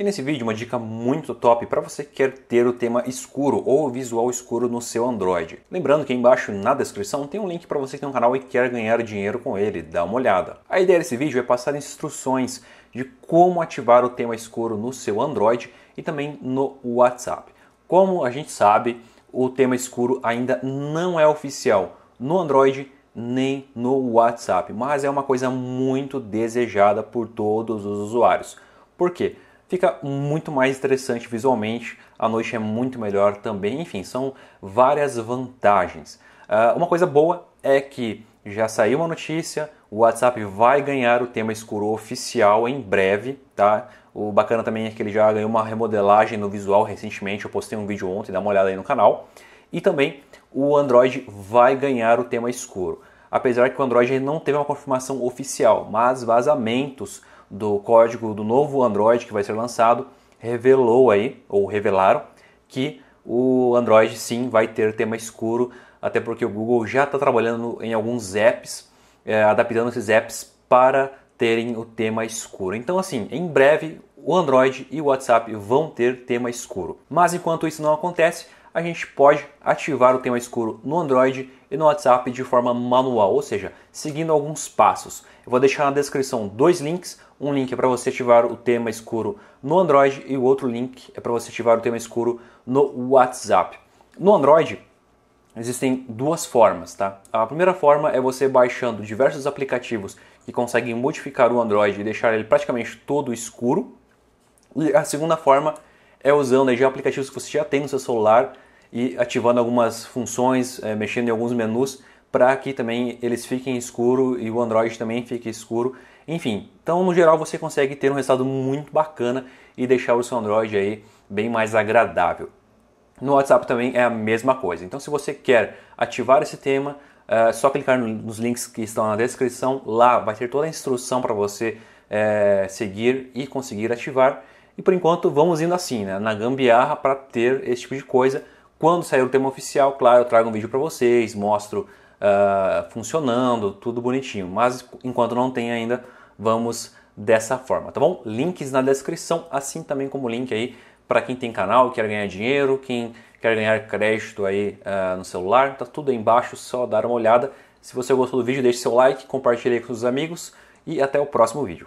E nesse vídeo uma dica muito top para você que quer ter o tema escuro ou visual escuro no seu Android. Lembrando que aí embaixo na descrição tem um link para você que tem um canal e quer ganhar dinheiro com ele, dá uma olhada. A ideia desse vídeo é passar instruções de como ativar o tema escuro no seu Android e também no WhatsApp. Como a gente sabe, o tema escuro ainda não é oficial no Android nem no WhatsApp, mas é uma coisa muito desejada por todos os usuários. Por quê? Fica muito mais interessante visualmente, a noite é muito melhor também, enfim, são várias vantagens. Uma coisa boa é que já saiu uma notícia, o WhatsApp vai ganhar o tema escuro oficial em breve, tá? O bacana também é que ele já ganhou uma remodelagem no visual recentemente, eu postei um vídeo ontem, dá uma olhada aí no canal. E também o Android vai ganhar o tema escuro, apesar que o Android não teve uma confirmação oficial, mas vazamentos do código do novo Android que vai ser lançado, revelaram que o Android sim vai ter tema escuro, até porque o Google já está trabalhando em alguns apps, adaptando esses apps para terem o tema escuro. Então assim, em breve o Android e o WhatsApp vão ter tema escuro. Mas enquanto isso não acontece, a gente pode ativar o tema escuro no Android e no WhatsApp de forma manual, ou seja, seguindo alguns passos. Eu vou deixar na descrição dois links, um link é para você ativar o tema escuro no Android e o outro link é para você ativar o tema escuro no WhatsApp. No Android existem duas formas, tá? A primeira forma é você baixando diversos aplicativos que conseguem modificar o Android e deixar ele praticamente todo escuro. E a segunda forma é usando já aplicativos que você já tem no seu celular e ativando algumas funções, mexendo em alguns menus para que também eles fiquem escuro e o Android também fique escuro. Enfim, então no geral você consegue ter um resultado muito bacana e deixar o seu Android aí bem mais agradável. No WhatsApp também é a mesma coisa. Então se você quer ativar esse tema, é só clicar nos links que estão na descrição. Lá vai ter toda a instrução para você seguir e conseguir ativar. E por enquanto vamos indo assim, né, na gambiarra para ter esse tipo de coisa. Quando sair o tema oficial, claro, eu trago um vídeo para vocês, mostro funcionando, tudo bonitinho. Mas enquanto não tem ainda, vamos dessa forma, tá bom? Links na descrição, assim também como link aí para quem tem canal, quer ganhar dinheiro, quem quer ganhar crédito aí no celular. Tá tudo aí embaixo, só dar uma olhada. Se você gostou do vídeo, deixe seu like, compartilhe aí com os amigos e até o próximo vídeo.